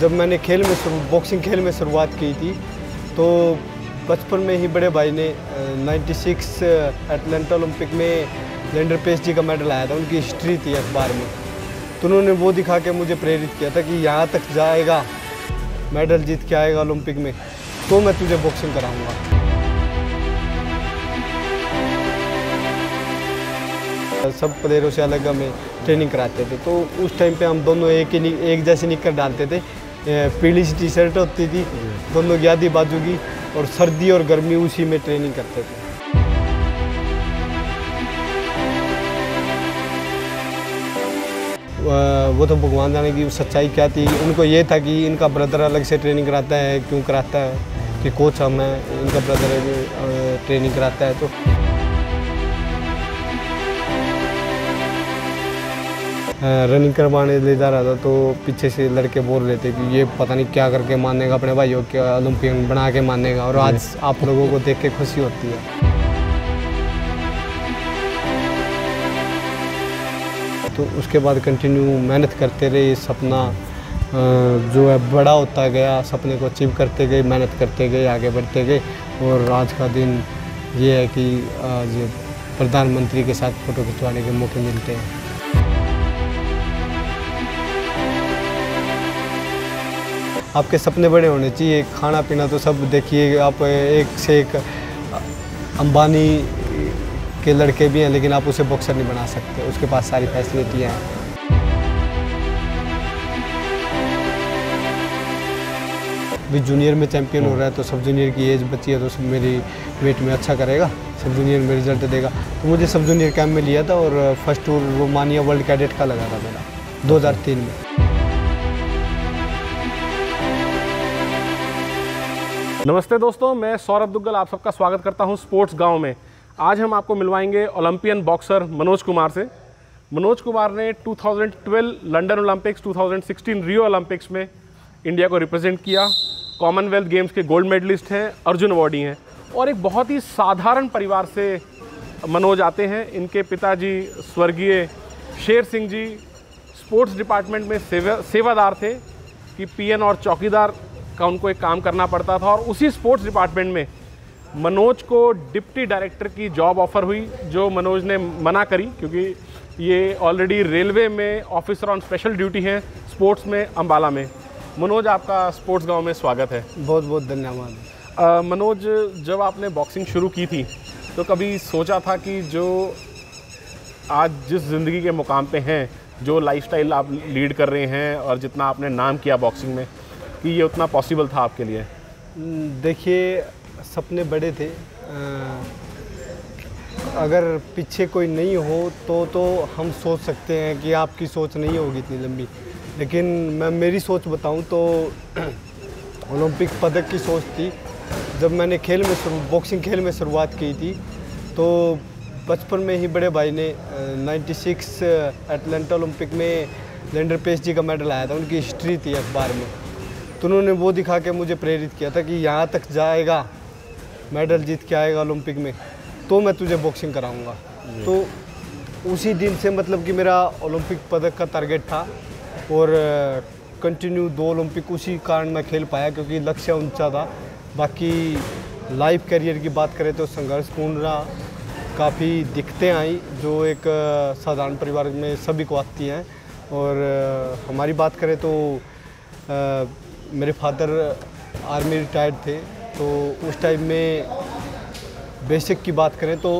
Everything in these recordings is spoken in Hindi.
जब मैंने बॉक्सिंग खेल में शुरुआत की थी तो बचपन में ही बड़े भाई ने 96 एटलांटा ओलंपिक में लेंडर पेस जी का मेडल आया था, उनकी हिस्ट्री थी अखबार में, तो उन्होंने वो दिखा के मुझे प्रेरित किया था कि यहाँ तक जाएगा, मेडल जीत के आएगा ओलंपिक में तो मैं तुझे बॉक्सिंग कराऊंगा। सब प्लेयरों से अलग हमें ट्रेनिंग कराते थे, तो उस टाइम पे हम दोनों एक जैसे निकर डालते थे, पीली सी टी शर्ट होती थी दोनों यादी बाजू की, और सर्दी और गर्मी उसी में ट्रेनिंग करते थे। वो तो भगवान जाने की सच्चाई क्या थी, उनको ये था कि इनका ब्रदर अलग से ट्रेनिंग कराता है, क्यों कराता है कि कोच हम हैं, इनका ब्रदर ट्रेनिंग कराता है। तो रनिंग करवाने ले जा रहा था तो पीछे से लड़के बोल रहे थे कि ये पता नहीं क्या करके मानेगा अपने भाइयों के, ओलंपियन बना के मानेगा, और आज आप लोगों को देख के खुशी होती है। तो उसके बाद कंटिन्यू मेहनत करते रहे, सपना जो है बड़ा होता गया, सपने को अचीव करते गए, मेहनत करते गए, आगे बढ़ते गए, और आज का दिन ये है कि आज प्रधानमंत्री के साथ फ़ोटो खिंचवाने के मौके मिलते हैं। आपके सपने बड़े होने चाहिए, खाना पीना तो सब देखिए, आप एक से एक अंबानी के लड़के भी हैं लेकिन आप उसे बॉक्सर नहीं बना सकते, उसके पास सारी फैसिलिटियाँ हैं। भी जूनियर में चैंपियन हो रहा है तो सब जूनियर की एज बची है तो सब मेरी वेट में अच्छा करेगा, सब जूनियर में रिजल्ट देगा, तो मुझे सब जूनियर कैंप में लिया था और first tour Romania world cadet का लगा था मेरा 2003 में। नमस्ते दोस्तों, मैं सौरभ दुग्गल आप सबका स्वागत करता हूं स्पोर्ट्स गांव में। आज हम आपको मिलवाएंगे ओलंपियन बॉक्सर मनोज कुमार से। मनोज कुमार ने 2012 लंदन ओलंपिक्स, 2016 रियो ओलंपिक्स में इंडिया को रिप्रेजेंट किया, कॉमनवेल्थ गेम्स के गोल्ड मेडलिस्ट हैं, अर्जुन अवॉर्डी हैं, और एक बहुत ही साधारण परिवार से मनोज आते हैं। इनके पिताजी स्वर्गीय शेर सिंह जी स्पोर्ट्स डिपार्टमेंट में सेवादार थे कि पीएन और चौकीदार का उनको एक काम करना पड़ता था, और उसी स्पोर्ट्स डिपार्टमेंट में मनोज को डिप्टी डायरेक्टर की जॉब ऑफ़र हुई जो मनोज ने मना करी, क्योंकि ये ऑलरेडी रेलवे में ऑफिसर ऑन स्पेशल ड्यूटी हैं स्पोर्ट्स में अंबाला में। मनोज, आपका स्पोर्ट्स गांव में स्वागत है। बहुत बहुत धन्यवाद। मनोज, जब आपने बॉक्सिंग शुरू की थी तो कभी सोचा था कि जो आज जिस ज़िंदगी के मुकाम पर हैं, जो लाइफस्टाइल आप लीड कर रहे हैं और जितना आपने नाम किया बॉक्सिंग में, कि ये उतना पॉसिबल था आपके लिए? देखिए, सपने बड़े थे, अगर पीछे कोई नहीं हो तो हम सोच सकते हैं कि आपकी सोच नहीं होगी इतनी लंबी, लेकिन मैं मेरी सोच बताऊं तो ओलंपिक पदक की सोच थी। जब मैंने बॉक्सिंग खेल में शुरुआत की थी तो बचपन में ही बड़े भाई ने 96 एटलांटा ओलंपिक में लेंडर पेस जी का मेडल आया था, उनकी हिस्ट्री थी अखबार में, तो उन्होंने वो दिखा के मुझे प्रेरित किया था कि यहाँ तक जाएगा, मेडल जीत के आएगा ओलंपिक में तो मैं तुझे बॉक्सिंग कराऊंगा। तो उसी दिन से मतलब कि मेरा ओलंपिक पदक का टारगेट था, और कंटिन्यू 2 ओलंपिक उसी कारण मैं खेल पाया क्योंकि लक्ष्य ऊंचा था। बाकी लाइफ करियर की बात करें तो संघर्षपूर्ण रहा, काफ़ी दिक्कतें आई जो एक साधारण परिवार में सभी को आती हैं, और हमारी बात करें तो मेरे फादर आर्मी रिटायर्ड थे, तो उस टाइम में बेसिक की बात करें तो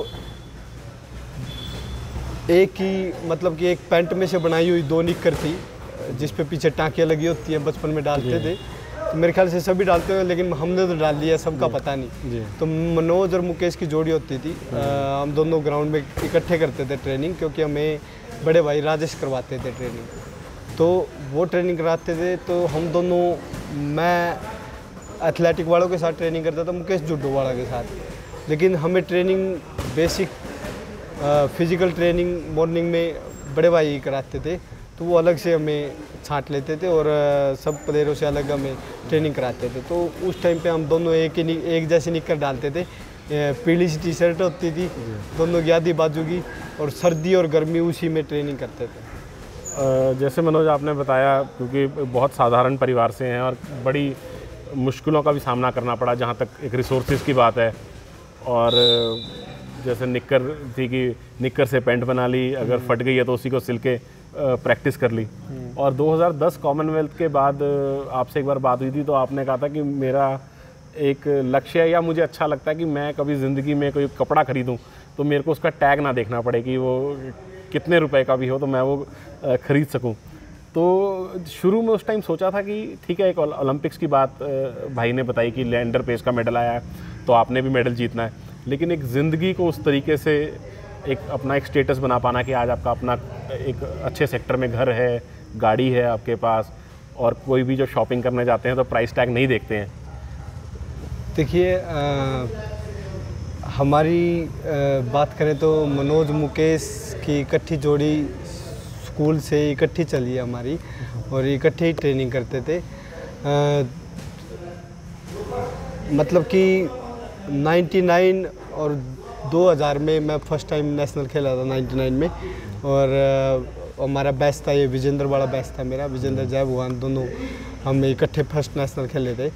एक ही मतलब कि एक पैंट में से बनाई हुई 2 निक्कर थी जिस पे पीछे टाँकियाँ लगी होती हैं, बचपन में डालते थे, तो मेरे ख्याल से सभी डालते हैं लेकिन हमने तो डाल लिया, सबका पता नहीं। तो मनोज और मुकेश की जोड़ी होती थी, हम दोनों ग्राउंड में इकट्ठे करते थे ट्रेनिंग, क्योंकि हमें बड़े भाई राजेश करवाते थे ट्रेनिंग, तो वो ट्रेनिंग कराते थे। तो हम दोनों, मैं एथलेटिक वालों के साथ ट्रेनिंग करता था, मुकेश जुड्डो वाला के साथ, लेकिन हमें training basic physical training morning में बड़े भाई कराते थे, तो वो अलग से हमें छांट लेते थे और सब प्लेयरों से अलग हमें ट्रेनिंग कराते थे। तो उस टाइम पे हम दोनों एक जैसे निकर डालते थे, पीली सी टी शर्ट होती थी दोनों यादी बाजू की, और सर्दी और गर्मी उसी में ट्रेनिंग करते थे। जैसे मनोज आपने बताया, क्योंकि बहुत साधारण परिवार से हैं और बड़ी मुश्किलों का भी सामना करना पड़ा, जहाँ तक एक रिसोर्सेज की बात है। और जैसे निक्कर थी कि निक्कर से पैंट बना ली, अगर फट गई है तो उसी को सिल के प्रैक्टिस कर ली। और 2010 कॉमनवेल्थ के बाद आपसे एक बार बात हुई थी तो आपने कहा था कि मेरा एक लक्ष्य है या मुझे अच्छा लगता है कि मैं कभी ज़िंदगी में कोई कपड़ा खरीदूँ तो मेरे को उसका टैग ना देखना पड़े कि वो कितने रुपए का भी हो, तो मैं वो ख़रीद सकूं। तो शुरू में उस टाइम सोचा था कि ठीक है, एक ओलंपिक्स की बात भाई ने बताई कि लेंडर पेस का मेडल आया है तो आपने भी मेडल जीतना है, लेकिन एक ज़िंदगी को उस तरीके से एक अपना एक स्टेटस बना पाना कि आज आपका अपना एक अच्छे सेक्टर में घर है, गाड़ी है आपके पास, और कोई भी जो शॉपिंग करने जाते हैं तो प्राइस टैग नहीं देखते हैं। देखिए, हमारी बात करें तो मनोज मुकेश की इकट्ठी जोड़ी स्कूल से इकट्ठी चली है हमारी और इकट्ठी ट्रेनिंग करते थे। मतलब कि 99 और 2000 में मैं फर्स्ट टाइम नेशनल खेला था 99 में। और हमारा बैच था, ये विजेंद्र वाला बैच था मेरा, विजेंद्र जय भगवान, दोनों हम इकट्ठे फर्स्ट नेशनल खेले थे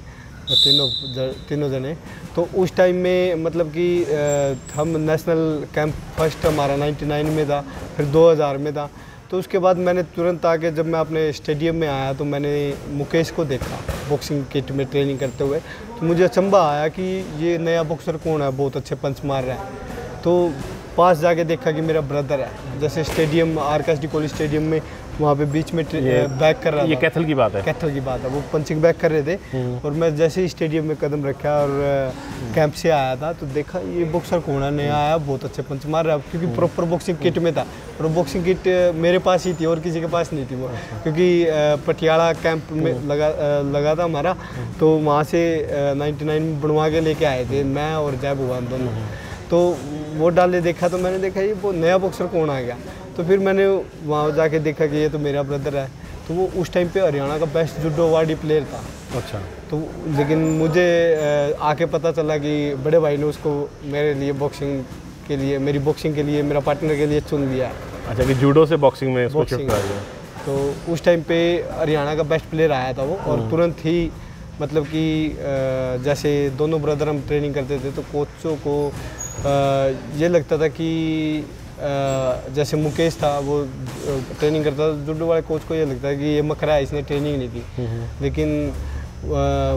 तीनों जने। तो उस टाइम में मतलब कि हम नेशनल कैंप फर्स्ट हमारा 99 में था, फिर 2000 में था। तो उसके बाद मैंने तुरंत आके जब मैं अपने स्टेडियम में आया तो मैंने मुकेश को देखा बॉक्सिंग किट में ट्रेनिंग करते हुए, तो मुझे अचंभा आया कि ये नया बॉक्सर कौन है, बहुत अच्छे पंच मार रहा है। तो पास जाके देखा कि मेरा ब्रदर है, जैसे स्टेडियम आरकेएसडी कॉलेज स्टेडियम में वहाँ पे बीच में बैक कर रहा था। ये कैथल की बात है, कैथल की बात है। वो पंचिंग बैक कर रहे थे और मैं जैसे ही स्टेडियम में कदम रखा और कैंप से आया था तो देखा ये बॉक्सर कौन है, नया आया, बहुत अच्छे पंच मार रहा है, क्योंकि प्रॉपर बॉक्सिंग किट में था। और बॉक्सिंग किट मेरे पास ही थी और किसी के पास नहीं थी वो, क्योंकि पटियाला कैंप में लगा था हमारा, तो वहाँ से 99 बनवा के लेके आए थे मैं और जय भगवान दोनों। तो वो डाले देखा तो मैंने देखा ये वो नया बॉक्सर कौन आ गया। तो फिर मैंने वहाँ जाके देखा कि ये तो मेरा ब्रदर है। तो वो उस टाइम पे हरियाणा का बेस्ट जुडो अवार्डी प्लेयर था। अच्छा। तो लेकिन मुझे आके पता चला कि बड़े भाई ने उसको मेरे लिए बॉक्सिंग के लिए, मेरी बॉक्सिंग के लिए, मेरा पार्टनर के लिए चुन लिया। अच्छा, कि जूडो से बॉक्सिंग में उसको शिफ्ट कर दिया। तो उस टाइम पे हरियाणा का बेस्ट प्लेयर आया था वो, और तुरंत ही मतलब कि जैसे दोनों ब्रदर हम ट्रेनिंग करते थे तो कोचों को ये लगता था कि जैसे मुकेश था वो ट्रेनिंग करता था, जुड्डो वाले कोच को ये लगता है कि ये मकरा है, इसने ट्रेनिंग नहीं की। लेकिन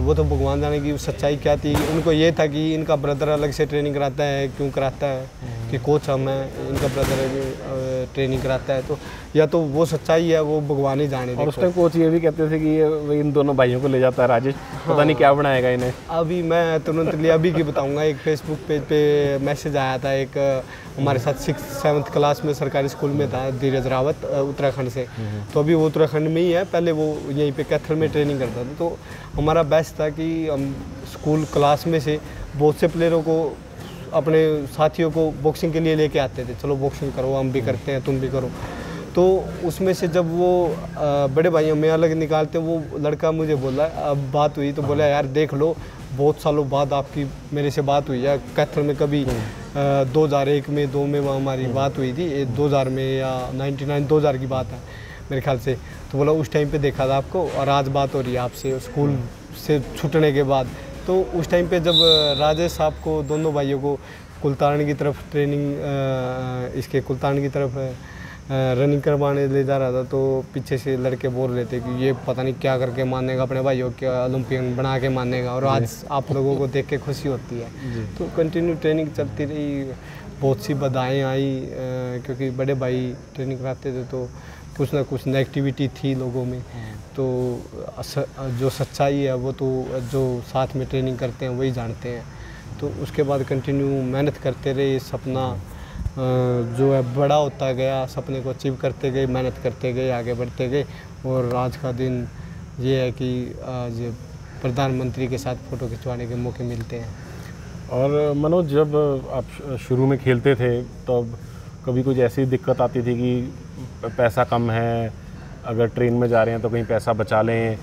वो तो भगवान जाने की सच्चाई क्या थी। उनको ये था कि इनका ब्रदर अलग से ट्रेनिंग कराता है, क्यों कराता है कि कोच हम हैं, इनका ब्रदर ट्रेनिंग कराता है। तो या तो वो सच्चाई है, वो भगवान ही जाने। और उस टाइम कोच ये भी कहते थे कि ये इन दोनों भाइयों को ले जाता है राजेश, पता नहीं क्या बनाएगा इन्हें। अभी मैं तुरंत लिया, अभी की बताऊँगा, एक फेसबुक पेज पे मैसेज आया था, एक हमारे साथ 6th-7th क्लास में सरकारी स्कूल में था धीरज रावत, उत्तराखंड से। तो अभी वो उत्तराखंड में ही है, पहले वो यहीं पे कैथल में ट्रेनिंग करता था। तो हमारा बेस्ट था कि हम स्कूल क्लास में से बहुत से प्लेयरों को, अपने साथियों को बॉक्सिंग के लिए लेके आते थे, चलो बॉक्सिंग करो, हम भी करते हैं, तुम भी करो। तो उसमें से जब वो बड़े भाई हमें अलग निकालते, वो लड़का मुझे बोला, अब बात हुई तो बोला यार देख लो, बहुत सालों बाद आपकी मेरे से बात हुई है। कैथल में कभी 2001 में 2002 में वहाँ हमारी बात हुई थी, 2000 में या 99 2000 की बात है मेरे ख्याल से। तो बोला उस टाइम पे देखा था आपको और आज बात हो रही है आपसे स्कूल से छूटने के बाद। तो उस टाइम पे जब राजेश साहब को, दोनों भाइयों को कुलतान की तरफ ट्रेनिंग, इसके कुलतान की तरफ रनिंग करवाने ले जा रहा था, तो पीछे से लड़के बोल रहे थे कि ये पता नहीं क्या करके मानेगा अपने भाइयों को, ओलंपियन बना के मानेगा। और आज आप लोगों को देख के खुशी होती है। तो कंटिन्यू ट्रेनिंग चलती रही, बहुत सी बधाएँ आई, क्योंकि बड़े भाई ट्रेनिंग कराते थे तो कुछ ना कुछ नेगेटिविटी थी लोगों में। तो जो सच्चाई है वो तो जो साथ में ट्रेनिंग करते हैं वही जानते हैं। तो उसके बाद कंटिन्यू मेहनत करते रहे, सपना जो है बड़ा होता गया, सपने को अचीव करते गए, मेहनत करते गए, आगे बढ़ते गए। और आज का दिन ये है कि आज प्रधानमंत्री के साथ फ़ोटो खिंचवाने के मौके मिलते हैं। और मनोज, जब आप शुरू में खेलते थे तब कभी कुछ ऐसी दिक्कत आती थी कि पैसा कम है, अगर ट्रेन में जा रहे हैं तो कहीं पैसा बचा लें,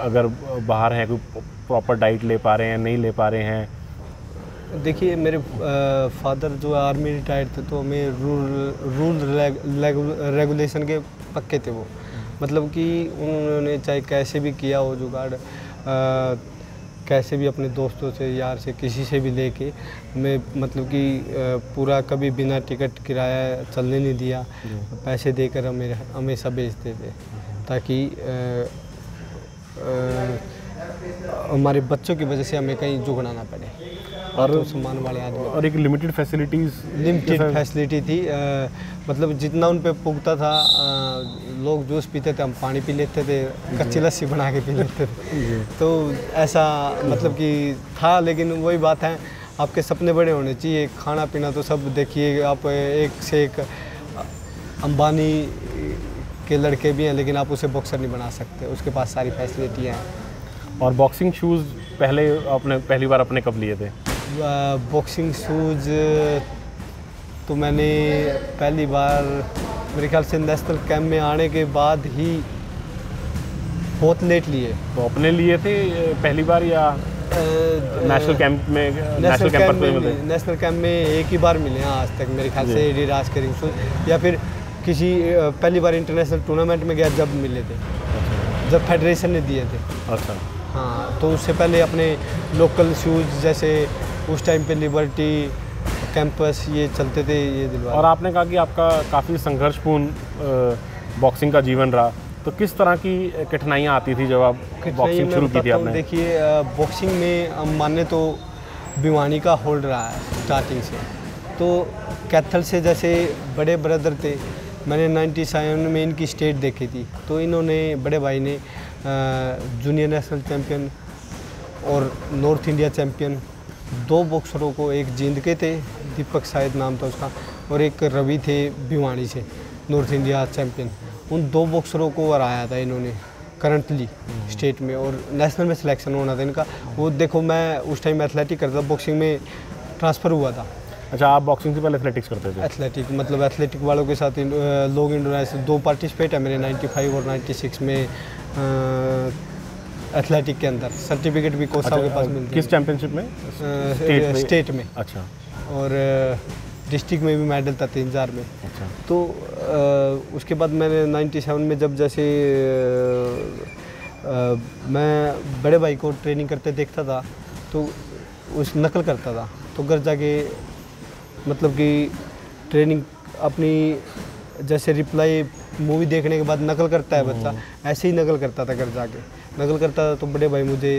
अगर बाहर हैं कोई प्रॉपर डाइट ले पा रहे हैं, नहीं ले पा रहे हैं, देखिए मेरे फादर जो आर्मी रिटायर्ड थे तो हमें रूल रेगुलेशन के पक्के थे वो, मतलब कि उन्होंने चाहे कैसे भी किया हो जुगाड़, कैसे भी अपने दोस्तों से यार से किसी से भी लेके मैं मतलब कि पूरा कभी बिना टिकट किराया चलने नहीं दिया, पैसे देकर हमें हमेशा बेचते थे ताकि हमारे बच्चों की वजह से हमें कहीं झुकना ना पड़े और तो सम्मान वाले आदमी। और एक लिमिटेड फैसिलिटी थी, मतलब जितना उन पर पुगता था, लोग जूस पीते थे हम पानी पी लेते थे, कच्ची लस्सी बना के पी लेते थे, तो ऐसा मतलब कि था। लेकिन वही बात है, आपके सपने बड़े होने चाहिए, खाना पीना तो सब देखिए आप एक से एक अंबानी के लड़के भी हैं लेकिन आप उसे बॉक्सर नहीं बना सकते, उसके पास सारी फैसिलिटियाँ हैं। और बॉक्सिंग शूज़ पहले आपने पहली बार अपने कब लिए थे? बॉक्सिंग शूज़ तो मैंने पहली बार मेरे ख्याल से नेशनल कैंप में आने के बाद ही बहुत लेट लिए। तो अपने लिए थे पहली बार या नेशनल कैंप में? नेशनल कैंप में एक ही बार मिले हैं आज तक मेरे ख्याल से डिराज करीम शूज़, या फिर किसी पहली बार इंटरनेशनल टूर्नामेंट में गया जब मिले थे, जब फेडरेशन ने दिए थे। अच्छा हाँ, तो उससे पहले अपने लोकल शूज़ जैसे उस टाइम पे लिबर्टी कैंपस ये चलते थे, ये दिलवा। और आपने कहा कि आपका काफ़ी संघर्षपूर्ण बॉक्सिंग का जीवन रहा, तो किस तरह की कठिनाइयाँ आती थी जब आप बॉक्सिंग शुरू की थी आपने? देखिए बॉक्सिंग में हम माने तो भिवानी का होल्ड रहा है स्टार्टिंग से, तो कैथल से जैसे बड़े ब्रदर थे, मैंने 97 में इनकी स्टेट देखी थी, तो इन्होंने बड़े भाई ने जूनियर नेशनल चैम्पियन और नॉर्थ इंडिया चैम्पियन दो बॉक्सरों को, एक जिंद के थे दीपक साहिद नाम था उसका, और एक रवि थे भिवानी से नॉर्थ इंडिया चैम्पियन, उन दो बॉक्सरों को हराया था इन्होंने करंटली स्टेट में, और नेशनल में सिलेक्शन होना था इनका। वो देखो मैं उस टाइम एथलेटिक करता, बॉक्सिंग में ट्रांसफ़र हुआ था। अच्छा, आप बॉक्सिंग से पहले एथलेटिक्स करते थे? एथलेटिक मतलब एथलेटिक वालों के साथ लोग इंडोनेशिया दो पार्टिसिपेट है मेरे 95 और 96 में एथलेटिक के अंदर, सर्टिफिकेट भी कोसा के पास मिलती है। किस चैंपियनशिप में? स्टेट में। अच्छा। और डिस्ट्रिक्ट में भी मेडल था 3000 में। अच्छा। तो उसके बाद मैंने 97 में जब जैसे मैं बड़े भाई को ट्रेनिंग करते देखता था तो उस नकल करता था, तो घर जाके मतलब कि ट्रेनिंग अपनी जैसे रिप्लाई मूवी देखने के बाद नकल करता है बच्चा, ऐसे ही नकल करता था घर जाके, नकल करता था। तो बड़े भाई मुझे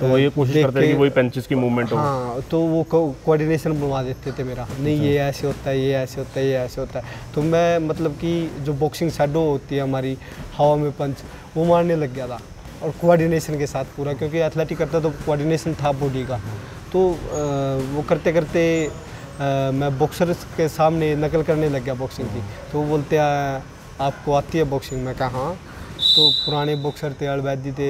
तो वो ये कोशिश करते थे कि वही पंचेस की मूवमेंट हो। हाँ, तो वो कोऑर्डिनेशन बनवा देते थे मेरा, नहीं ये ऐसे होता है, ये ऐसे होता है, ये ऐसे होता है, तो मैं मतलब कि जो बॉक्सिंग शैडो होती है हमारी हवा में पंच, वो मारने लग गया था, और कोऑर्डिनेशन के साथ पूरा, क्योंकि एथलेटिक करता तो कोऑर्डिनेशन था बॉडी का, तो वो करते करते मैं बॉक्सर्स के सामने नकल करने लग गया बॉक्सिंग की। तो वो बोलते हैं आपको आती है बॉक्सिंग? मैं कहा हाँ। तो पुराने बॉक्सर थे, अलवैदी थे,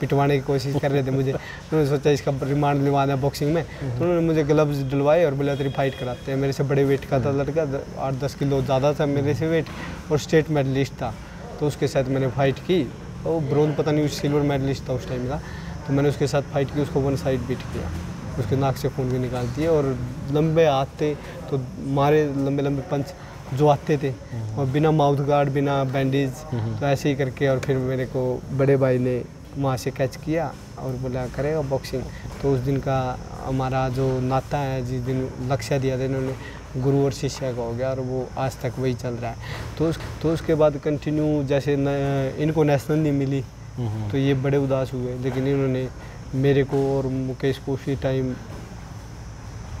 पिटवाने की कोशिश कर रहे थे मुझे, उन्होंने सोचा इसका रिमांड लिवाना है बॉक्सिंग में, तो उन्होंने मुझे ग्लव्स दिलवाए और बोला तेरी फाइट कराते हैं। मेरे से बड़े वेट का था लड़का, 8-10 किलो ज़्यादा था मेरे से वेट, और स्टेट मेडलिस्ट था, तो उसके साथ मैंने फाइट की, और ब्रोंज पता नहीं सिल्वर मेडलिस्ट था उस टाइम का, तो मैंने उसके साथ फाइट की, उसको 1 साइड बीट किया, उसके नाक से खून भी निकाल दिए, और लंबे हाथ थे तो मारे लंबे लंबे पंच जो आते थे, और बिना माउथ गार्ड बिना बैंडेज, तो ऐसे ही करके, और फिर मेरे को बड़े भाई ने वहाँ से कैच किया और बोला करेगा बॉक्सिंग। तो उस दिन का हमारा जो नाता है, जिस दिन लक्ष्य दिया था इन्होंने, गुरु और शिष्य का हो गया, और वो आज तक वही चल रहा है। तो उसके बाद कंटिन्यू जैसे इनको नेशनल नहीं मिली तो ये बड़े उदास हुए, लेकिन इन्होंने मेरे को और मुकेश को उसी टाइम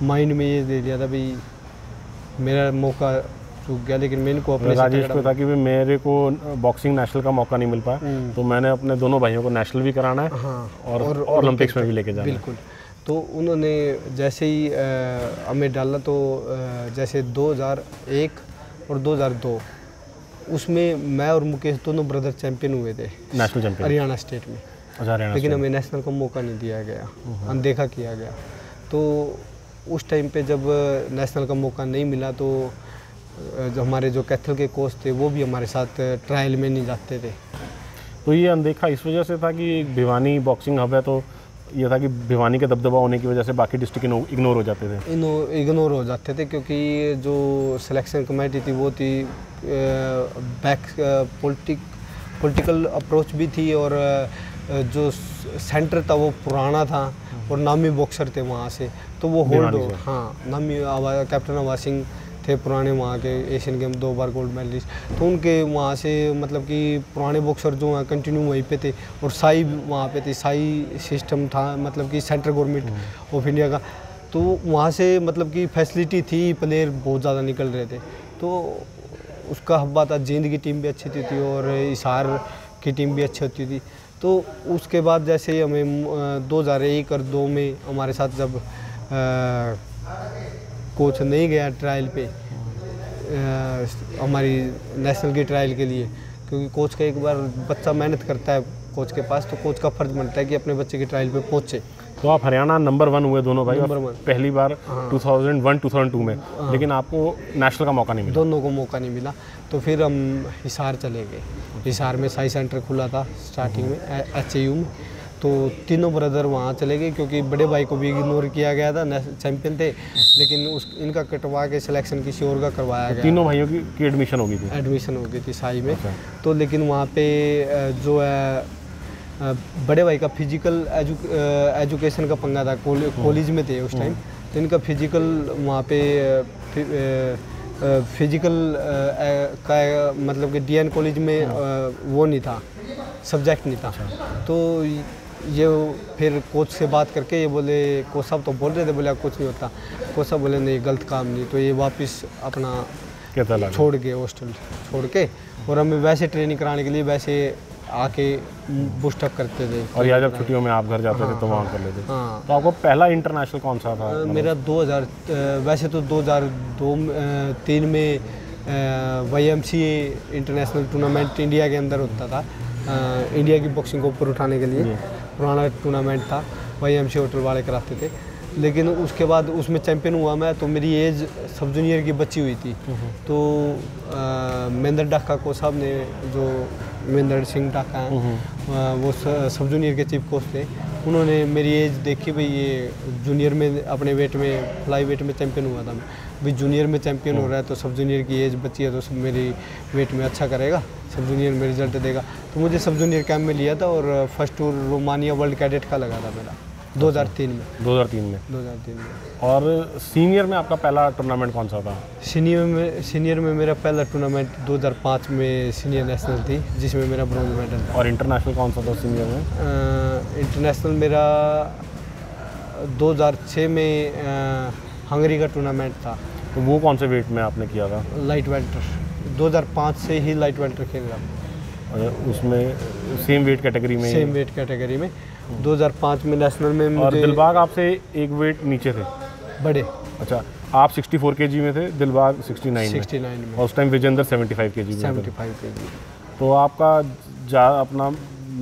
माइंड में ये दे दिया था भाई मेरा मौका चूक गया, लेकिन मैंने को अपने राजेश को था कि भाई मेरे को बॉक्सिंग नेशनल का मौका नहीं मिल पाया, तो मैंने अपने दोनों भाइयों को नेशनल भी कराना है। हाँ, और ओलंपिक्स में भी लेके जाना। बिल्कुल, तो उन्होंने जैसे ही हमें डाला, तो जैसे 2001 और 2002 उसमें मैं और मुकेश दोनों ब्रदर चैम्पियन हुए थे नेशनल चैम्पियन हरियाणा स्टेट में। अच्छा, लेकिन हमें नेशनल का मौका नहीं दिया गया, अनदेखा किया गया। तो उस टाइम पे जब नेशनल का मौका नहीं मिला तो जो हमारे जो कैथल के कोच थे वो भी हमारे साथ ट्रायल में नहीं जाते थे। तो ये अनदेखा इस वजह से था कि भिवानी बॉक्सिंग हब है, तो ये था कि भिवानी का दबदबा होने की वजह से बाकी डिस्ट्रिक्ट इग्नोर हो जाते थे क्योंकि जो सिलेक्शन कमेटी थी वो थी पॉलिटिकल अप्रोच भी थी और जो सेंटर था वो पुराना था और नामी बॉक्सर थे वहाँ से, तो वो होल्ड हो नामी कैप्टन आवाज सिंह थे पुराने वहाँ के एशियन गेम 2 बार गोल्ड मेडलिस्ट, तो उनके वहाँ से मतलब कि पुराने बॉक्सर जो हैं कंटिन्यू वहीं पे थे और साई वहाँ पे थे, साई सिस्टम था मतलब कि सेंट्रल गवर्नमेंट ऑफ इंडिया का, तो वहाँ से मतलब कि फैसिलिटी थी, प्लेयर बहुत ज़्यादा निकल रहे थे, तो उसका हब्बा था। जिंद की टीम भी अच्छी थी और हिसार की टीम भी अच्छी होती थी। तो उसके बाद जैसे हमें 2001 और 2002 में हमारे साथ जब कोच नहीं गया ट्रायल पे हमारी नेशनल की ट्रायल के लिए, क्योंकि कोच का एक बार बच्चा मेहनत करता है कोच के पास, तो कोच का फर्ज बनता है कि अपने बच्चे की ट्रायल पे पहुंचे। तो आप हरियाणा नंबर 1 हुए दोनों भाई, पहली बार 2001-2002 में, लेकिन आपको नेशनल का मौका नहीं मिला। दोनों को मौका नहीं मिला, तो फिर हम हिसार चले गए। हिसार में साई सेंटर खुला था स्टार्टिंग में HAU में, तो तीनों ब्रदर वहाँ चले गए क्योंकि बड़े भाई को भी इग्नोर किया गया था, चैंपियन थे, लेकिन उस इनका कटवा के सिलेक्शन किसी और का करवाया गया। तीनों भाइयों की एडमिशन हो गई थी साई में। तो लेकिन वहाँ पे जो है बड़े भाई का फिजिकल एजुकेशन का पंगा था, कॉलेज में थे उस टाइम, तो इनका फिजिकल वहाँ पे फिजिकल का मतलब कि DN कॉलेज में वो नहीं था, सब्जेक्ट नहीं था। तो ये फिर कोच से बात करके ये बोले, कोच साहब तो बोल रहे थे, बोले कुछ नहीं होता, कोच साहब बोले नहीं गलत काम नहीं, तो ये वापस अपना छोड़ गए, हॉस्टल छोड़ के, और हमें वैसे ट्रेनिंग कराने के लिए वैसे आके बूस्टअप करते थे। और यार जब छुट्टियों में आप घर जाते थे तो वहाँ कर लेते थे। तो आपको पहला इंटरनेशनल कौन सा था? मेरा 2000 वैसे तो 2003 में YMCA इंटरनेशनल टूर्नामेंट इंडिया के अंदर होता था, इंडिया की बॉक्सिंग को ऊपर उठाने के लिए पुराना टूर्नामेंट था, MC होटल वाले कराते थे। लेकिन उसके बाद उसमें चैंपियन हुआ मैं, तो मेरी एज सब जूनियर की बची हुई थी, तो महेंद्र ढाका कोच साहब ने, जो महेंद्र सिंह ढाका हैं वो सब जूनियर के चीफ कोच थे, उन्होंने मेरी एज देखी, भाई ये जूनियर में अपने वेट में फ्लाई वेट में चैंपियन हुआ था, भाई जूनियर में चैंपियन हो रहा है तो सब जूनियर की एज बची है, तो सब मेरी वेट में अच्छा करेगा, सब जूनियर में रिजल्ट देगा। तो मुझे सब जूनियर कैंप में लिया था और first tour Romania world cadet का लगा था मेरा 2003 में। 2003 में। और सीनियर में आपका पहला टूर्नामेंट कौन सा था? सीनियर में मेरा पहला टूर्नामेंट 2005 में सीनियर नेशनल थी, जिसमें मेरा ब्रॉन्ज मेडल। और इंटरनेशनल कौन सा था सीनियर में? इंटरनेशनल मेरा 2006 में हंगरी का टूर्नामेंट था। तो वो कौन से वेट में आपने किया था? लाइट वेल्टर, 2005 से ही लाइट वेल्टर खेल रहा हूँ, उसमें सेम वेट कैटेगरी में 2005 में नेशनल में। और दिलबाग आपसे एक वेट नीचे थे बड़े? अच्छा, आप 64 kg में थे, दिलबाग 69 में, और उस टाइम विजेंदर 75 kg में थे। तो आपका अपना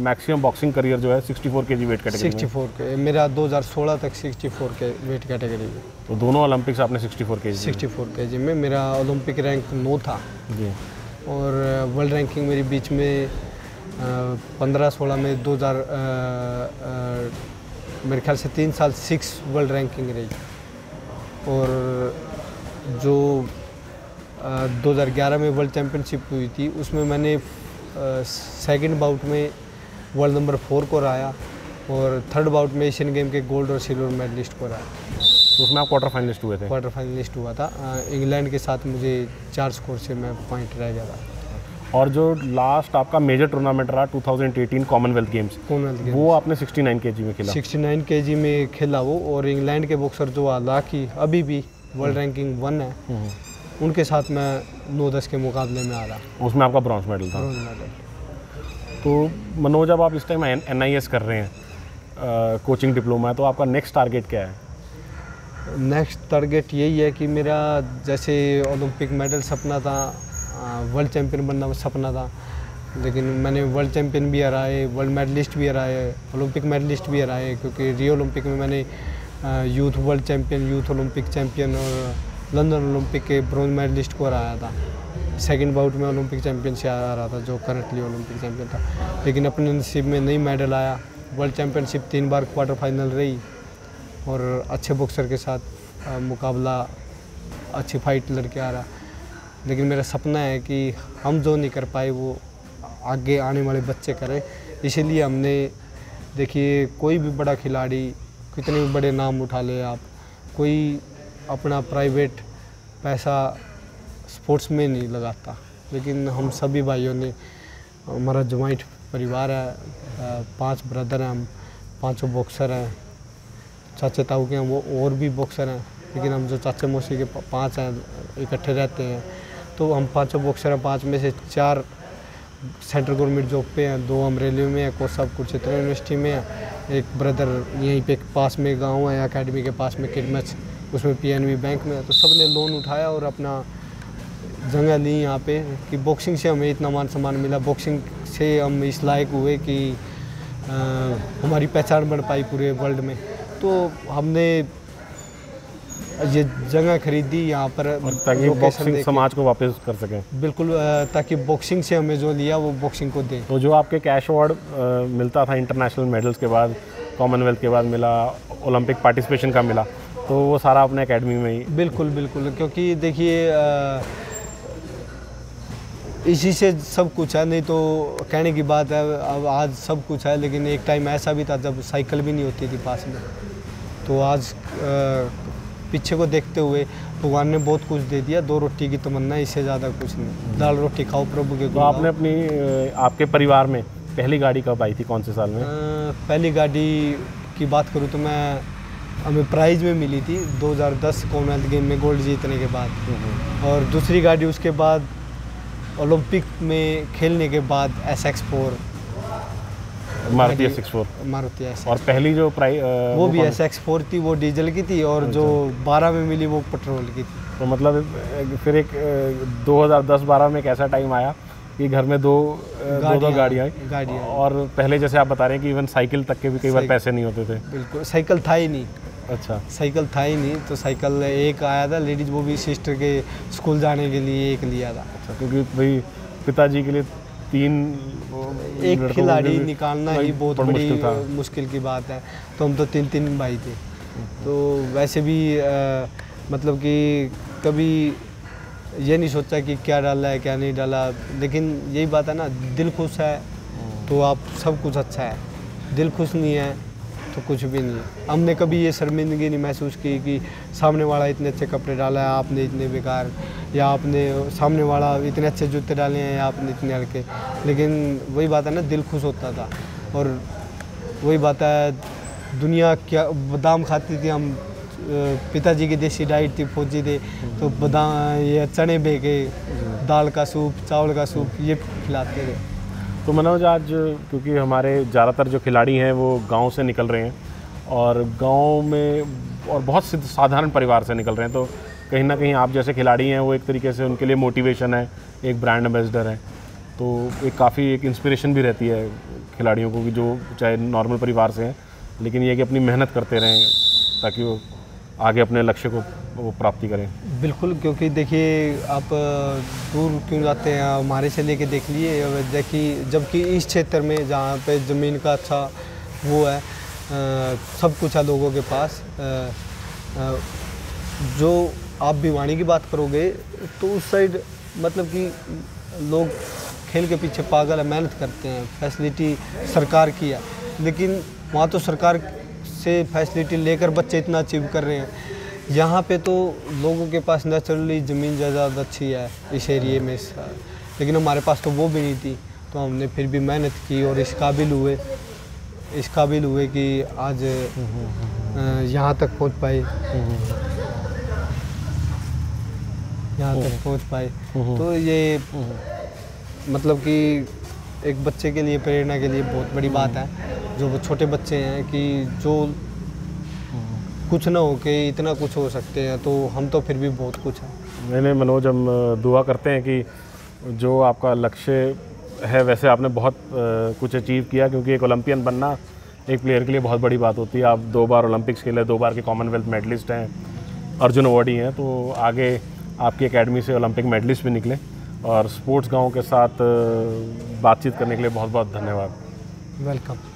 मैक्सिमम बॉक्सिंग करियर जो है 64 kg वेट कैटेगरी में। 64 के मेरा 2016 तक 64 के वेट कैटेगरी में। तो दोनों ओलंपिक्स आपने 64 kg में, मेरा ओलंपिक रैंक 9 था जी, और वर्ल्ड रैंकिंग मेरी बीच में 15-16 में 2000 मेरे ख्याल से 3 साल 6 वर्ल्ड रैंकिंग रही, और जो 2011 में वर्ल्ड चैम्पियनशिप हुई थी उसमें मैंने सेकंड बाउट में वर्ल्ड नंबर 4 को हराया और थर्ड बाउट में एशियन गेम के गोल्ड और सिल्वर मेडलिस्ट को हराया। तो उसमें आप क्वार्टर फाइनलिस्ट हुए थे? क्वार्टर फाइनलिस्ट हुआ था, इंग्लैंड के साथ मुझे 4 स्कोर से मैं पॉइंट रह गया था। और जो लास्ट आपका मेजर टूर्नामेंट रहा 2018 कॉमनवेल्थ गेम्स, वो आपने 69 kg में खेला? 69 kg में खेला वो, और इंग्लैंड के बॉक्सर जो हालांकि अभी भी वर्ल्ड रैंकिंग 1 है, उनके साथ मैं 9-10 के मुकाबले में आ रहा। उसमें आपका ब्रॉन्ज मेडल था। तो मनोज, अब आप इस टाइम NIS कर रहे हैं, कोचिंग डिप्लोमा है, तो आपका नेक्स्ट टारगेट क्या है? नेक्स्ट टारगेट यही है कि मेरा जैसे ओलंपिक मेडल सपना था, वर्ल्ड चैम्पियन बनना सपना था, लेकिन मैंने वर्ल्ड चैम्पियन भी हराए, वर्ल्ड मेडलिस्ट भी हराए, ओलंपिक मेडलिस्ट भी हराए, क्योंकि रियो ओलंपिक में मैंने youth world champion, youth Olympic champion और लंदन ओलंपिक के ब्रॉन्ज मेडलिस्ट को हराया था। सेकंड बाउट में ओलंपिक चैम्पियन से आ रहा था जो करंटली ओलंपिक चैम्पियन था, लेकिन अपने नसीब में नहीं मेडल आया, वर्ल्ड चैम्पियनशिप 3 बार क्वार्टर फाइनल रही और अच्छे बॉक्सर के साथ मुकाबला, अच्छी फाइट लड़के आ रहा। लेकिन मेरा सपना है कि हम जो नहीं कर पाए वो आगे आने वाले बच्चे करें। इसीलिए हमने, देखिए कोई भी बड़ा खिलाड़ी कितने भी बड़े नाम उठा ले आप, कोई अपना प्राइवेट पैसा स्पोर्ट्स में नहीं लगाता, लेकिन हम सभी भाइयों ने, हमारा जॉइंट परिवार है, 5 ब्रदर हैं, हम 5 बॉक्सर हैं। चाचे ताऊ के हैं वो और भी बॉक्सर हैं, लेकिन हम जो चाचे मौसी के 5 हैं इकट्ठे रहते हैं, तो हम 5 बॉक्सर हैं। 5 में से 4 सेंट्रल गवर्नमेंट जॉब पे हैं, 2 हम रेलवे में हैं, सब कुरुक्षेत्र यूनिवर्सिटी में है, एक ब्रदर यहीं पे पास में गांव है एकेडमी के पास में किडमच, उसमें पीएनबी बैंक में है। तो सब ने लोन उठाया और अपना जगह ली यहाँ पे कि बॉक्सिंग से हमें इतना मान सम्मान मिला, बॉक्सिंग से हम इस लायक हुए कि हमारी पहचान बढ़ पाई पूरे वर्ल्ड में। तो हमने ये जगह खरीदी यहाँ पर ताकि बॉक्सिंग समाज को वापस कर सकें, बिल्कुल, ताकि बॉक्सिंग से हमें जो लिया वो बॉक्सिंग को दें। तो जो आपके कैश अवार्ड मिलता था इंटरनेशनल मेडल्स के बाद, कॉमनवेल्थ के बाद मिला, ओलंपिक पार्टिसिपेशन का मिला, तो वो सारा अपने एकेडमी में ही? बिल्कुल बिल्कुल, क्योंकि देखिए इसी से सब कुछ है, नहीं तो कहने की बात है अब आज सब कुछ है, लेकिन एक टाइम ऐसा भी था जब साइकिल भी नहीं होती थी पास में। तो आज पीछे को देखते हुए भगवान ने बहुत कुछ दे दिया, 2 रोटी की तमन्ना, इससे ज़्यादा कुछ नहीं, दाल रोटी खाओ प्रभु के। तो आपने अपनी, आपके परिवार में पहली गाड़ी कब आई थी, कौन से साल में? पहली गाड़ी की बात करूँ तो मैं, हमें प्राइज़ में मिली थी 2010 कॉमनवेल्थ गेम में गोल्ड जीतने के बाद, और दूसरी गाड़ी उसके बाद ओलंपिक में खेलने के बाद SX4 मारुति एस। और पहली जो प्राइस वो भी SX4 थी, वो डीजल की थी, और जो 12 में मिली वो पेट्रोल की थी। तो मतलब फिर एक 2010-12 में एक ऐसा टाइम आया कि घर में दो गाड़ियाँ, और पहले जैसे आप बता रहे हैं कि इवन साइकिल तक के भी कई बार पैसे नहीं होते थे। बिल्कुल, साइकिल था ही नहीं। अच्छा, साइकिल था ही नहीं, तो साइकिल एक आया था लेडीज़, वो भी सिस्टर के स्कूल जाने के लिए एक लिया था। अच्छा, क्योंकि भाई पिताजी के लिए 3 एक खिलाड़ी निकालना ही बहुत बड़ी मुश्किल की बात है। तो हम तो 3-3 भाई थे, तो वैसे भी मतलब कि कभी ये नहीं सोचा कि क्या डाला है क्या नहीं डाला, लेकिन यही बात है ना, दिल खुश है तो आप सब कुछ अच्छा है, दिल खुश नहीं है तो कुछ भी नहीं। हमने कभी ये शर्मिंदगी नहीं महसूस की कि सामने वाला इतने अच्छे कपड़े डाला है आपने इतने बेकार, या आपने सामने वाला इतने अच्छे जूते डाले हैं या आपने इतने हल्के। लेकिन वही बात है ना, दिल खुश होता था, और वही बात है दुनिया क्या बादाम खाती थी, हम पिताजी की देसी डाइट थी, फौजी थे तो बादाम या चने बेके दाल का सूप, चावल का सूप ये खिलाते थे। तो मनोज, आज क्योंकि हमारे ज़्यादातर जो खिलाड़ी हैं वो गांव से निकल रहे हैं, और गांव में और बहुत साधारण परिवार से निकल रहे हैं, तो कहीं ना कहीं आप जैसे खिलाड़ी हैं वो एक तरीके से उनके लिए मोटिवेशन है, एक ब्रांड एम्बेसडर है, तो एक काफ़ी एक इंस्पिरेशन भी रहती है खिलाड़ियों को कि जो चाहे नॉर्मल परिवार से हैं, लेकिन ये कि अपनी मेहनत करते रहें ताकि वो आगे अपने लक्ष्य को वो प्राप्ति करें। बिल्कुल, क्योंकि देखिए आप दूर क्यों जाते हैं, हमारे से लेके देख लिए, देखिए जबकि इस क्षेत्र में जहाँ पे ज़मीन का अच्छा वो है, सब कुछ है लोगों के पास। जो आप भिवानी की बात करोगे तो उस साइड मतलब कि लोग खेल के पीछे पागल है, मेहनत करते हैं, फैसिलिटी सरकार की है, लेकिन वहाँ तो सरकार से फैसिलिटी लेकर बच्चे इतना अचीव कर रहे हैं। यहाँ पे तो लोगों के पास नेचुरली ज़मीन जायदाद अच्छी है इस एरिए में, लेकिन हमारे पास तो वो भी नहीं थी, तो हमने फिर भी मेहनत की और इस काबिल हुए कि आज यहाँ तक पहुँच पाए। तो ये मतलब कि एक बच्चे के लिए, प्रेरणा के लिए बहुत बड़ी बात है, जो छोटे बच्चे हैं कि जो कुछ ना हो के इतना कुछ हो सकते हैं, तो हम तो फिर भी बहुत कुछ हैं। नहीं मनोज, हम दुआ करते हैं कि जो आपका लक्ष्य है, वैसे आपने बहुत कुछ अचीव किया, क्योंकि एक ओलंपियन बनना एक प्लेयर के लिए बहुत बड़ी बात होती है। आप 2 बार ओलंपिक्स खेले, 2 बार के कॉमनवेल्थ मेडलिस्ट हैं, अर्जुन अवार्ड ही हैं, तो आगे आपकी अकेडमी से ओलंपिक मेडलिस्ट भी निकले। और स्पोर्ट्स गाँव के साथ बातचीत करने के लिए बहुत बहुत धन्यवाद। वेलकम।